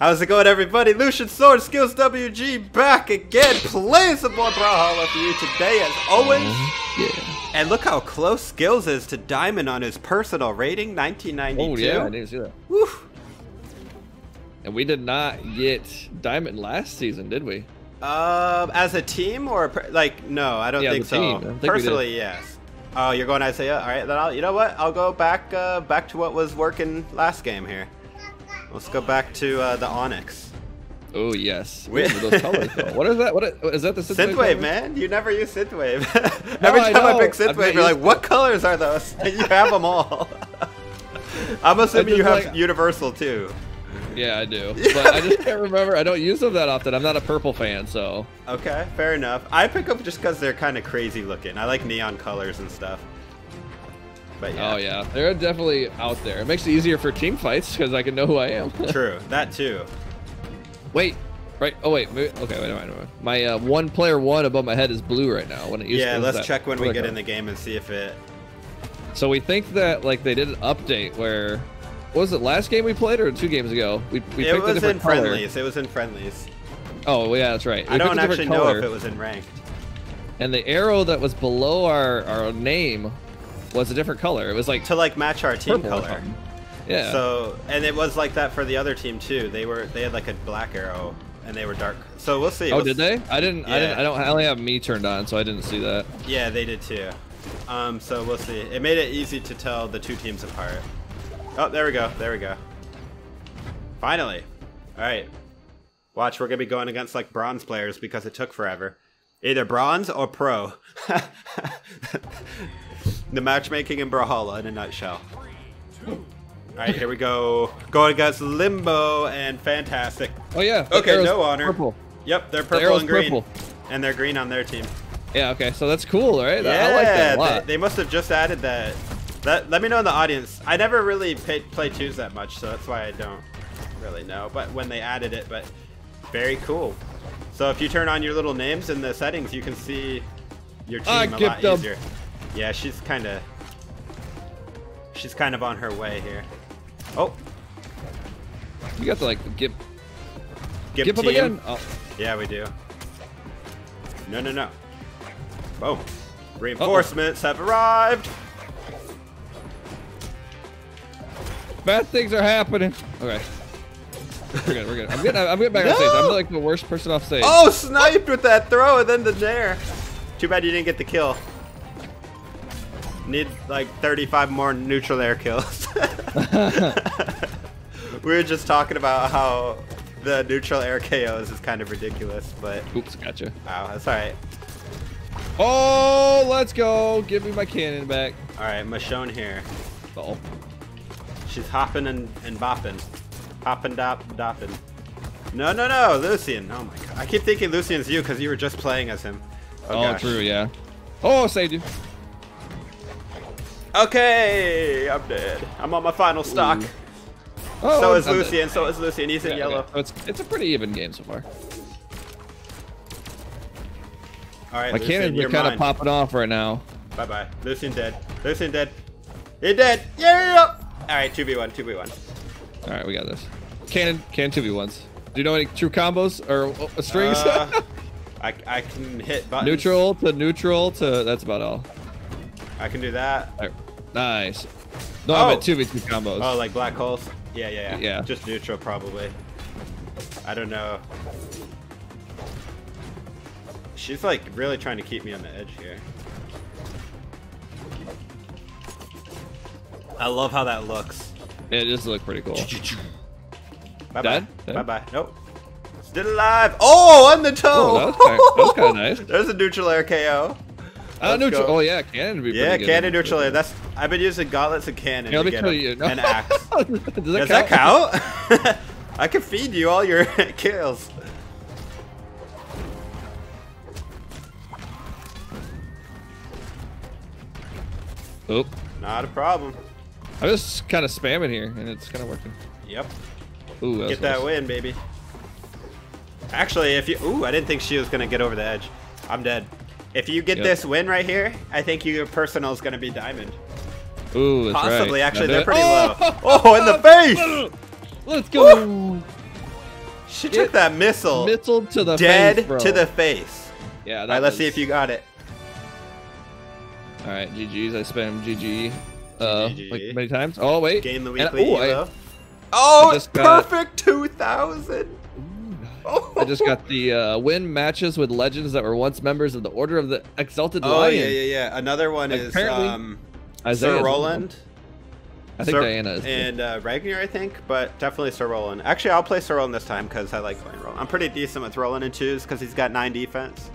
How's it going, everybody? Lucian Sword, SkillzWG back again, playing some more Brawlhalla for you today as always. Yeah. And look how close Skills is to Diamond on his personal rating, 1992. Oh yeah, I didn't see that. Woo. And we did not get Diamond last season, did we? As a team or like no, I don't think so. Team. Personally, yes. Oh, you're going Isaiah? All right, then I'll. You know what? I'll go back back to what was working last game here. Let's go back to the Onyx. Oh yes. What are those colors, though? What is that? What is that? The Synthwave, man. You never use Synthwave. Every time I pick Synthwave, you're like, "What colors are those?" And you have them all. I'm assuming you have like Universal too. Yeah, I do. But I just can't remember. I don't use them that often. I'm not a purple fan, so. Okay, fair enough. I pick up just because they're kind of crazy looking. I like neon colors and stuff. But yeah. Oh, yeah. They're definitely out there. It makes it easier for team fights because I can know who I am. True. That too. Wait. Right. Oh, wait. Maybe, okay, wait, wait, wait. My one player one above my head is blue right now. When it used to let's check when we get in the game and see if it. So we think that like they did an update where. What was it, last game we played or 2 games ago? We picked a different color. It was in friendlies. Oh, yeah, that's right. I don't actually know if it was in ranked. And the arrow that was below our name was a different color. It was like to like match our team color. Yeah. So, and it was like that for the other team too. They had like a black arrow and they were dark. So we'll see. Oh, did they? I only have me turned on, so I didn't see that. Yeah, they did too. So we'll see. It made it easy to tell the 2 teams apart. Oh, there we go. There we go. Finally. All right. Watch, we're going to be going against like bronze players because it took forever. Either bronze or pro. The matchmaking in Brawlhalla in a nutshell. All right, here we go. Going against Limbo and Fantastic. Oh, yeah. Okay, no honor. Purple. Yep, they're purple and green. Purple. And they're green on their team. Yeah, okay. So that's cool, right? Yeah, I like that a lot. They must have just added that. Let me know in the audience. I never really play 2s that much, so that's why I don't really know. But when they added it, but very cool. So if you turn on your little names in the settings, you can see your team a lot easier. Yeah, she's kind of on her way here. Oh, you got to like give up again. Oh. Yeah, we do. No, no, no. Boom. Reinforcements have arrived. Bad things are happening. Okay, we're good. We're good. I'm getting back on stage. I'm like the worst person off stage. Oh, sniped with that throw and then the nair. Too bad you didn't get the kill. Need like 35 more neutral air kills. We were just talking about how the neutral air KOs is kind of ridiculous, but oops, gotcha. Wow, that's all right. Oh, let's go. Give me my cannon back. All right, Michonne here. Uh oh. She's hopping and bopping. Hopping, dopping. No, no, no, Lucian. Oh my god. I keep thinking Lucian's you because you were just playing as him. Oh, true, yeah. Oh, saved you. Okay, I'm dead. I'm on my final stock. Oh, so is Lucian, He's in yellow. Okay. It's a pretty even game so far. All right, my cannons are kind of popping off right now. Bye bye. Lucian dead. Lucian dead. He dead. Yeah! All right, 2v1, 2v1. All right, we got this. Can 2v1s. Do you know any true combos or strings? I can hit buttons. Neutral to, that's about all. I can do that. All right. Nice. No, I meant 2v2 combos. Oh, like black holes? Yeah, yeah, yeah, yeah. Just neutral probably. I don't know. She's like really trying to keep me on the edge here. I love how that looks. It does look pretty cool. Bye bye. Bye bye. Nope. Still alive. Oh, on the toe. Oh, that was kind of nice. There's a neutral air KO. Neutral. Oh yeah, cannon would be pretty good. Yeah, cannon neutral air. That's I've been using gauntlets and cannon to get an axe. Does that count? I can feed you all your kills. Oop. Not a problem. I'm just kind of spamming here, and it's kind of working. Yep. Ooh, that Get that win, baby. Actually, if you... Ooh, I didn't think she was going to get over the edge. I'm dead. If you get this win right here, I think your personal is going to be diamond. Ooh, that's Possibly. Actually, they're pretty low. Oh, in the face! Let's go! Woo! She took that missile. Missile to the face, bro. Dead to the face. Yeah, that All right, let's see if you got it. All right, GG's. I spam GG like many times. Oh, wait. Gain the weekly elo. Oh, it's perfect 2,000. I just got the win matches with legends that were once members of the Order of the Exalted Lion. Oh, yeah. Another one is Sir Roland. I think Diana is. And Ragnar, I think, but definitely Sir Roland. Actually, I'll play Sir Roland this time because I like playing Roland. I'm pretty decent with Roland in twos because he's got 9 defense.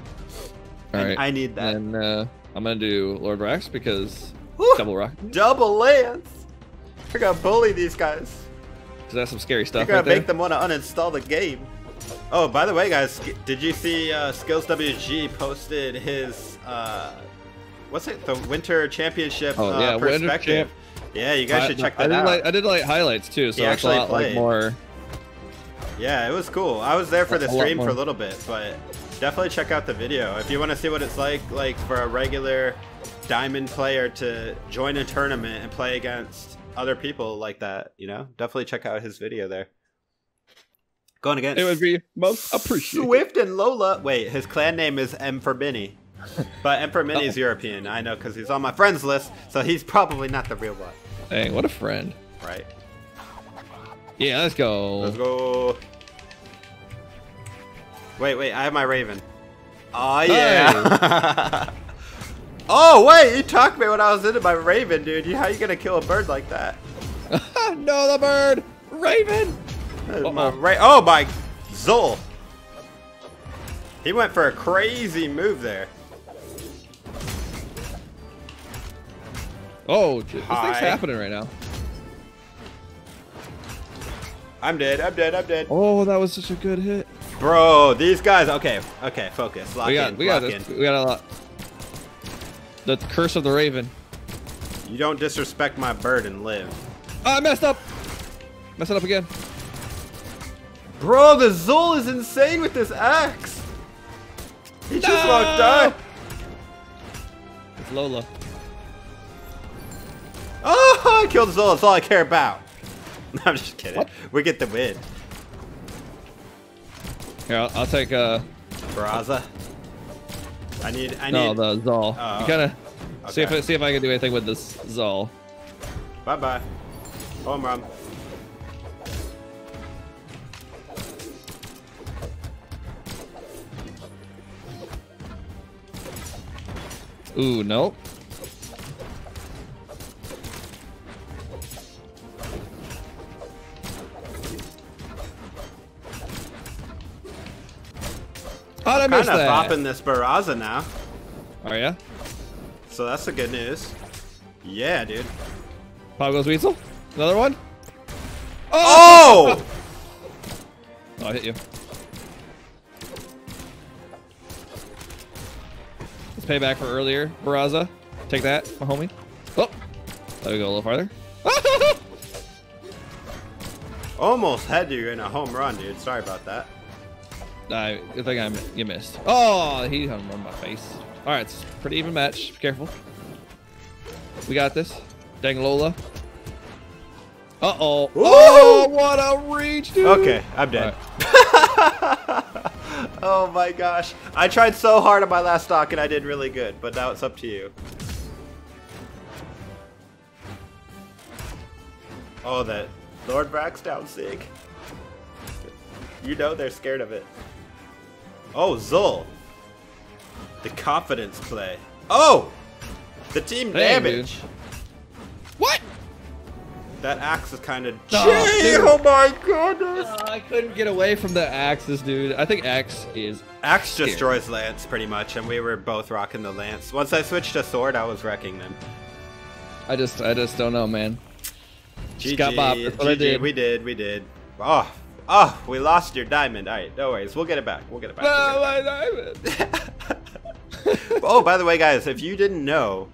All right. I need that. And I'm going to do Lord Brax because double rock. Double Lance. I got to bully these guys. Because that's some scary stuff. I got to make them want to uninstall the game. Oh, by the way, guys, did you see SkillzWG posted his, what's it, the Winter Championship perspective? Yeah, you guys should check that out. I did like highlights too, so it's a lot like more. Yeah, it was cool. I was there for the stream for a little bit, but definitely check out the video if you want to see what it's like for a regular diamond player to join a tournament and play against other people like that. You know, definitely check out his video there. Going against it would be most appreciated. Swift and Lola. Wait, his clan name is Emperor Mini. But Emperor Mini is European. I know because he's on my friends list, so he's probably not the real one. Hey, what a friend. Right. Yeah, let's go. Let's go. Wait, I have my Raven. Oh, yeah. Hey. Oh, wait, you talked me when I was into my Raven, dude. How are you going to kill a bird like that? No, the bird. Raven. Oh my, Zoul. He went for a crazy move there. Oh, this thing's happening right now. I'm dead. Oh, that was such a good hit. Bro, these guys, okay, focus. We got a lot. The curse of the Raven. You don't disrespect my bird and live. I messed up. Mess it up again. Bro, the Zoul is insane with this axe. He just walked up. It's Lola. Oh, I killed Zoul. That's all I care about. I'm just kidding. What? We get the win. Here, I'll take Barraza. I need the Zoul. You gotta see if I can do anything with this Zoul. Bye bye. Home run. Ooh, nope. Oh, I missed that. I'm kind of bopping this Barraza now. Oh, yeah? So that's the good news. Yeah, dude. Pop goes Weasel. Another one. Oh! Oh, I hit you. Payback for earlier, Barraza. Take that, my homie. Oh, let me go a little farther. Almost had you in a home run, dude. Sorry about that. Good thing you missed. Oh, he hung on my face. All right, it's a pretty even match. Be careful. We got this. Dang Lola. Uh-oh. Oh, what a reach, dude. Okay, I'm dead. Oh my gosh. I tried so hard on my last stock and I did really good, but now it's up to you. Oh, that Lord Brax down sig. You know they're scared of it. Oh, Zoul. The confidence play. Oh! The team damage. Dude. What? That axe is kind of... Oh my goodness! I couldn't get away from the axes, dude. I think axe is... Axe destroys lance, pretty much, and we were both rocking the lance. Once I switched to sword, I was wrecking them. I just don't know, man. GG, got bopped. That's what I did. We did. Oh, we lost your diamond. All right, no worries. We'll get it back. No, my diamond! Oh, by the way, guys, if you didn't know...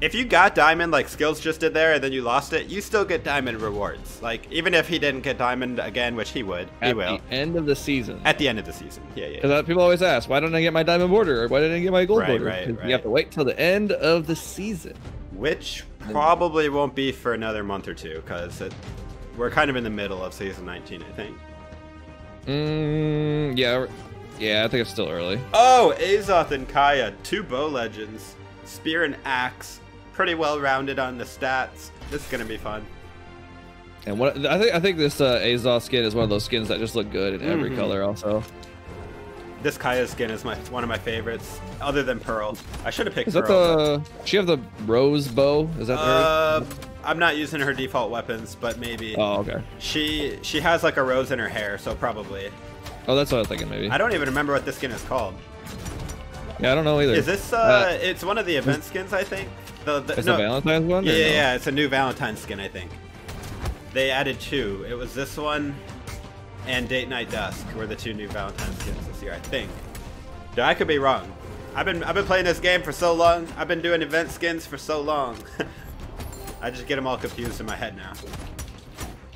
If you got diamond like Skills just did there and then you lost it, you still get diamond rewards. Like, even if he didn't get diamond again, which he would, he will. At the end of the season. At the end of the season, yeah. Because people always ask, why didn't I get my diamond border? Or why didn't I get my gold border? Right. You have to wait till the end of the season. Which probably won't be for another month or two, because we're kind of in the middle of season 19, I think. Yeah, I think it's still early. Oh, Azoth and Kaya, two bow legends. Spear and axe. Pretty well rounded on the stats. This is gonna be fun. And what I think this Azoth skin is one of those skins that just look good in every color. Also, this Kaya skin is one of my favorites, other than Pearl. I should have picked Pearl. Does she have the rose bow? Is that her? I'm not using her default weapons, but maybe. Oh, okay. She has like a rose in her hair, so probably. Oh, that's what I was thinking. Maybe. I don't even remember what this skin is called. Yeah, I don't know either. Is this it's one of the event skins, I think. It's no, a Valentine's one? Yeah, yeah, it's a new Valentine's skin, I think. They added two. It was this one and Date Night Dusk were the two new Valentine's skins this year, I think. No, I could be wrong. I've been playing this game for so long. I've been doing event skins for so long. I just get them all confused in my head now.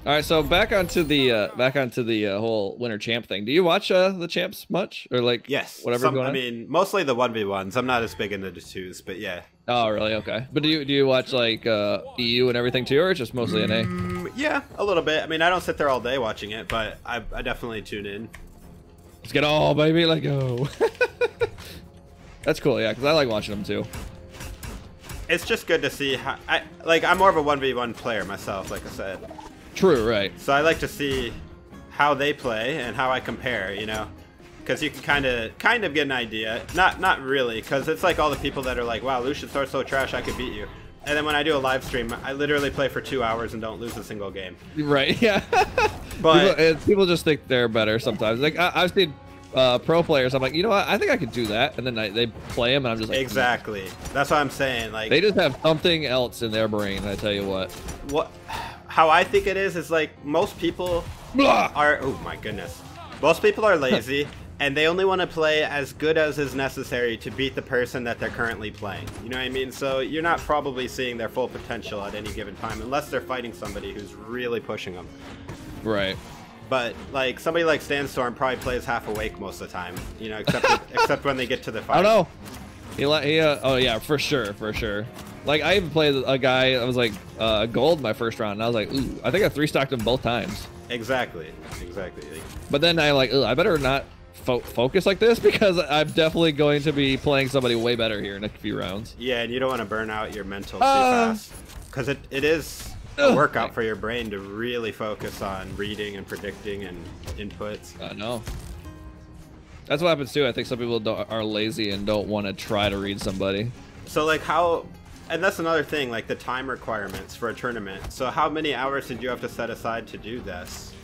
All right, so back onto the whole Winter Champ thing. Do you watch the champs much, or like whatever? I mean, mostly the 1v1s. I'm not as big into the 2s, but yeah. Oh, really? Okay. But do you watch like EU and everything too, or it's just mostly NA? Yeah, a little bit. I mean, I don't sit there all day watching it, but I definitely tune in. Let's get all, baby, let go. That's cool, yeah, because I like watching them too. It's just good to see how I'm more of a 1v1 player myself, like I said. True, right. So I like to see how they play and how I compare, you know, because you can kind of get an idea. Not really, because it's like all the people that are like, wow, Lucian starts so trash, I could beat you. And then when I do a live stream, I literally play for 2 hours and don't lose a single game. Right, yeah. But people just think they're better sometimes. Like I've seen pro players, I'm like, you know what, I think I could do that. And then they play them and I'm just like, exactly. That's what I'm saying. Like, they just have something else in their brain, I tell you what. How I think it is like most people are, oh my goodness. Most people are lazy and they only want to play as good as is necessary to beat the person that they're currently playing. You know what I mean? So you're not probably seeing their full potential at any given time unless they're fighting somebody who's really pushing them. Right. But like somebody like Standstorm probably plays half awake most of the time, you know, except when they get to the fight. I don't know. Oh yeah, for sure. For sure. Like, I even played a guy, I was like, gold my first round, and I was like, ooh, I think I 3-stocked him both times. Exactly, exactly. But then I like, ooh, I better not focus like this, because I'm definitely going to be playing somebody way better here in a few rounds. Yeah, and you don't want to burn out your mental too fast, because it is a workout for your brain to really focus on reading and predicting and inputs. I know. That's what happens too. I think some people are lazy and don't want to try to read somebody. So like how... And that's another thing, like the time requirements for a tournament. So how many hours did you have to set aside to do this?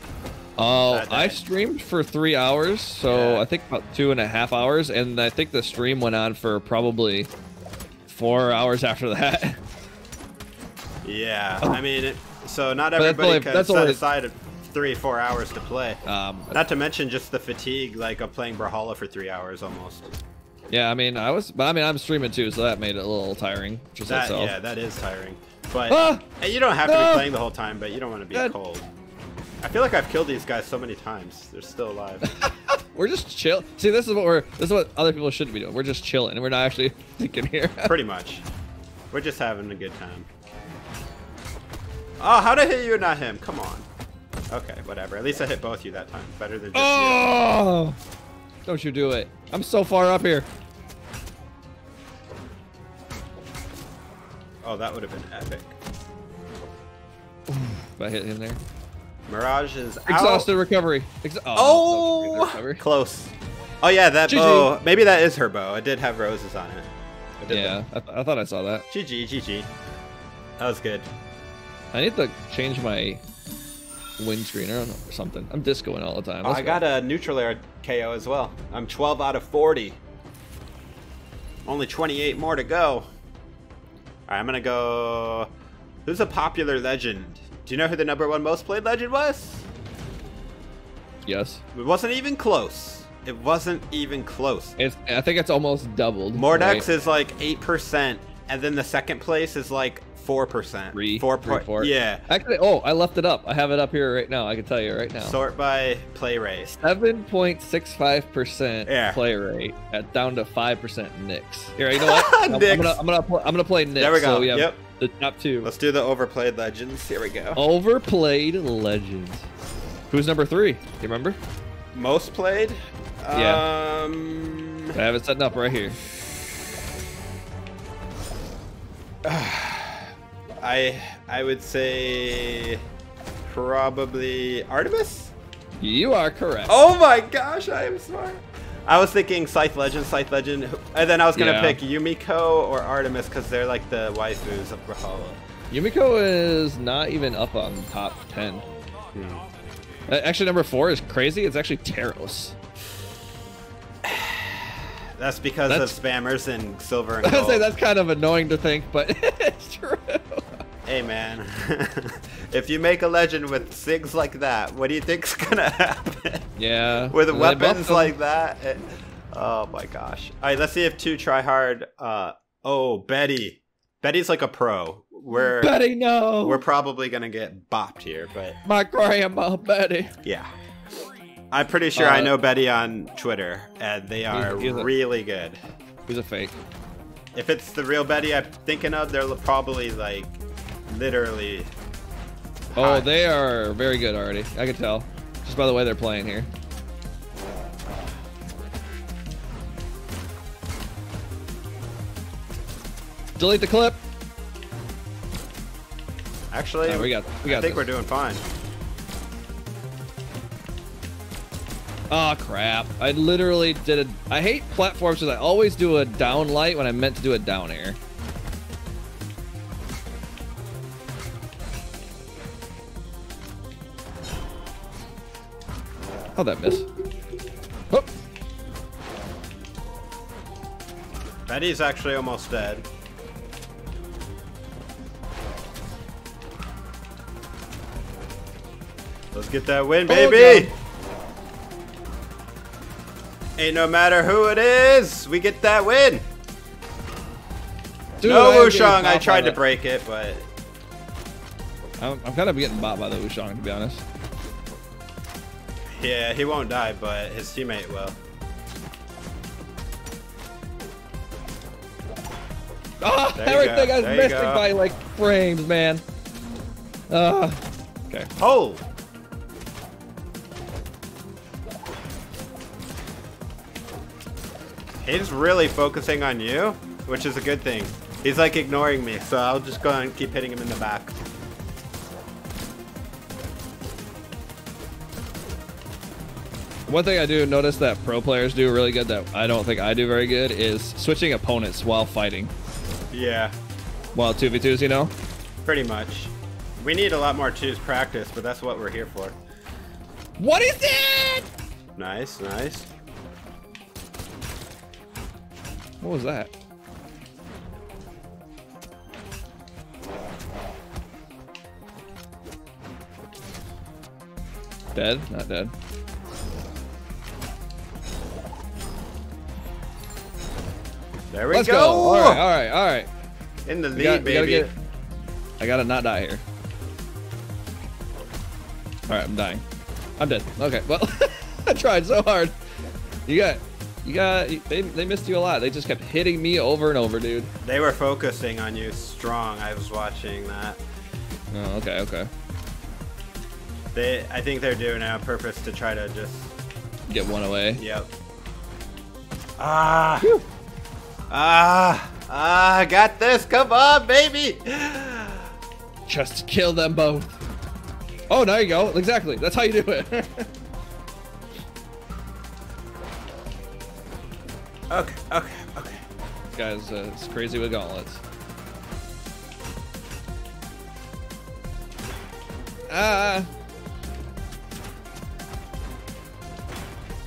Oh, I streamed for 3 hours. So yeah. I think about 2.5 hours. And I think the stream went on for probably 4 hours after that. Yeah, I mean, so not everybody can set aside 3 or 4 hours to play. Not to mention just the fatigue, like of playing Brawlhalla for 3 hours almost. Yeah, I mean, I'm streaming too, so that made it a little tiring. Just itself. Yeah, that is tiring. But you don't have to be playing the whole time, but you don't want to be cold. I feel like I've killed these guys so many times. They're still alive. We're just chill. See, this is what other people shouldn't be doing. We're just chilling. We're not actually thinking here. Pretty much. We're just having a good time. Oh, how'd I hit you and not him? Come on. Okay, whatever. At least I hit both you that time. Better than just you. Don't you do it. I'm so far up here. Oh, that would have been epic. If I hit him there. Mirage is out. Exhausted recovery. Recovery. Close. Oh, yeah, that GG. Bow. Maybe that is her bow. It did have roses on it. Yeah, I thought I saw that. GG, GG. That was good. I need to change my windscreen or something. I'm discoing all the time. I got a neutral air KO as well. I'm 12 out of 40. Only 28 more to go. All right, I'm gonna go. Who's a popular legend? Do you know who the #1 most played legend was? Yes. It wasn't even close. It wasn't even close. I think it's almost doubled. Mordex is like 8%, and then the second place is like 4%. 4.4. Yeah. Actually, oh, I left it up. I have it up here right now. I can tell you right now. Sort by play rate. 7.65% play rate at down to 5% Nix. Here, you know what? I'm gonna play Nix. There we go. So we have the top two. Let's do the overplayed legends. Here we go. Overplayed legends. Who's #3? Do you remember? Most played? Yeah. I have it set up right here. I would say probably Artemis? You are correct. Oh my gosh, I am smart. I was thinking Scythe Legend, and then I was gonna pick Yumiko or Artemis because they're like the waifus of Brawlhalla. Yumiko is not even up on top 10. Actually, number 4 is crazy. It's actually Taros. That's because of spammers and silver and gold. I was gonna say that's kind of annoying to think, but it's true. Hey man, if you make a legend with SIGs like that, what do you think's gonna happen? Yeah. With weapons like that? Oh my gosh. All right, let's see if two try hard. Oh, Betty. Betty's like a pro. Betty, no. We're probably gonna get bopped here, but. My grandma, Betty. Yeah. I'm pretty sure I know Betty on Twitter, and they are really good. He's a fake. If it's the real Betty I'm thinking of, they're probably like literally. Oh, they are very good already. I can tell just by the way they're playing here. Delete the clip. Actually, we got. I think we're doing fine. Oh crap, I literally did I hate platforms because I always do a down light when I meant to do a down air. Oh, that missed. Oh. Betty's actually almost dead. Let's get that win, baby! Oh, ain't no matter who it is, we get that win. Dude, no Wu Shang, I tried to break it, but I'm kind of getting bopped by the Wu Shang, to be honest. Yeah, he won't die, but his teammate will. Oh, everything I was missing by like frames, man. Okay. Oh. He's really focusing on you, which is a good thing. He's like ignoring me, so I'll just go and keep hitting him in the back. One thing I do notice that pro players do really good that I don't think I do very good is switching opponents while fighting. Yeah. While 2v2s, you know? Pretty much. We need a lot more 2s practice, but that's what we're here for. What is that? Nice, nice. What was that? Dead? Not dead. There we go. Alright, alright, alright. In the lead, baby. I gotta not die here. Alright, I'm dying. I'm dead. Okay, well, I tried so hard. They missed you a lot. They just kept hitting me over and over, dude. They were focusing on you strong. I was watching that. Oh, okay, okay. I think they're doing it on purpose to try to just get one away. Yep. Ah. Whew. Ah. Ah, got this. Come on, baby. Just kill them both. Oh, there you go. Exactly. That's how you do it. Okay, okay, okay. This guy's it's crazy with gauntlets. Ah!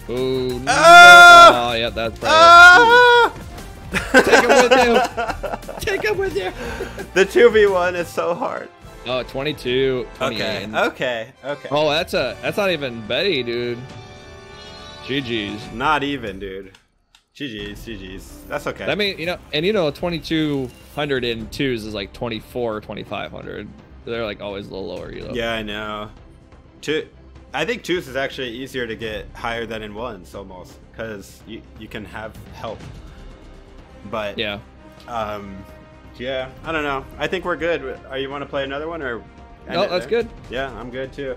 Ooh, no. Oh! Oh, yeah, that's right. Ah! Take him with you! Take him with you! The 2v1 is so hard. Oh, 22. 29. Okay, okay, okay. Oh, that's not even Betty, dude. GG's. Not even, dude. GG's, GG's. That's okay. I mean, you know, and you know, 2200 in twos is like 24, 2500. They're like always a little lower, you know. Yeah, I know. I think twos is actually easier to get higher than in ones almost, because you can have help. But yeah, yeah. I don't know. I think we're good. Are you want to play another one or? No, that's good. Yeah, I'm good too.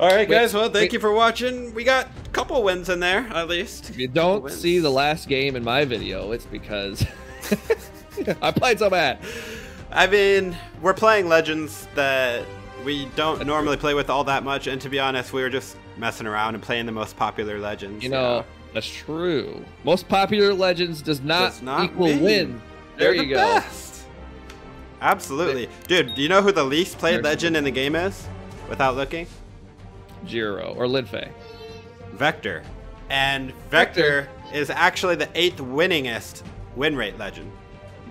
All right, guys. Well, thank you for watching. We got a couple wins in there, at least. If you don't see the last game in my video, it's because I played so bad. I mean, we're playing Legends that we don't normally play with all that much, and to be honest, we were just messing around and playing the most popular Legends. You know, that's true. Most popular Legends does not equal win. There you go. Best. Absolutely. Dude, do you know who the least played Legend in the game is? Without looking? Jiro or Linfei. Vector. And Vector is actually the 8th winningest win rate Legend.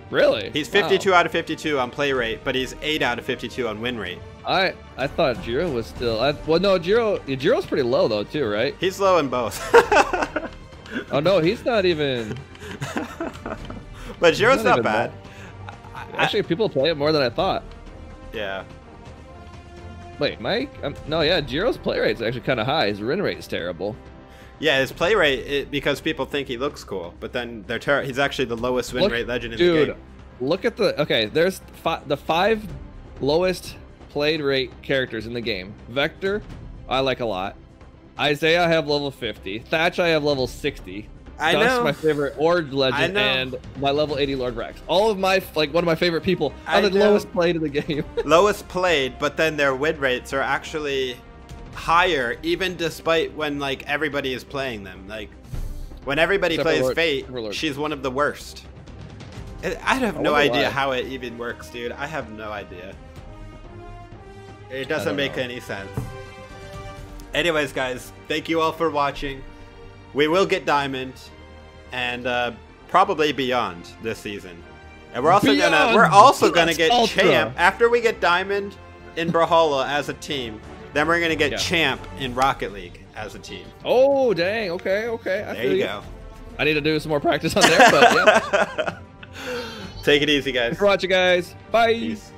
Really? He's 52 out of 52 on play rate, but he's 8 out of 52 on win rate. I thought Jiro was still... well, no, Jiro's pretty low, though, too, right? He's low in both. Oh, no, he's not even... But Jiro's not bad. Actually, people play it more than I thought. Yeah. Wait, Mike? No, yeah, Jiro's play rate's actually kind of high. His win rate's terrible. Yeah, his play rate, because people think he looks cool, but then they're he's actually the lowest win rate Legend in the game. Dude, look at the... Okay, there's the 5 lowest played rate characters in the game. Vector, I like a lot. Isaiah, I have level 50. Thatch, I have level 60. I know. That's my favorite Org Legend, and my level 80 Lord Brax. All of my, like, one of my favorite people are the lowest played in the game. Lowest played, but then their win rates are actually... higher, even despite when like everybody is playing them. Like when everybody plays Fate, she's one of the worst. I have no idea how it even works, dude. I have no idea. It doesn't make any sense. Anyways, guys, thank you all for watching. We will get Diamond and probably Beyond this season, and we're also gonna get Champ after we get Diamond in Brawlhalla as a team. Then we're going to get Champ in Rocket League as a team. Oh, dang. Okay, okay. There you go. I need to do some more practice on there, but yeah. Take it easy, guys. Thanks for watching, guys. Bye. Peace.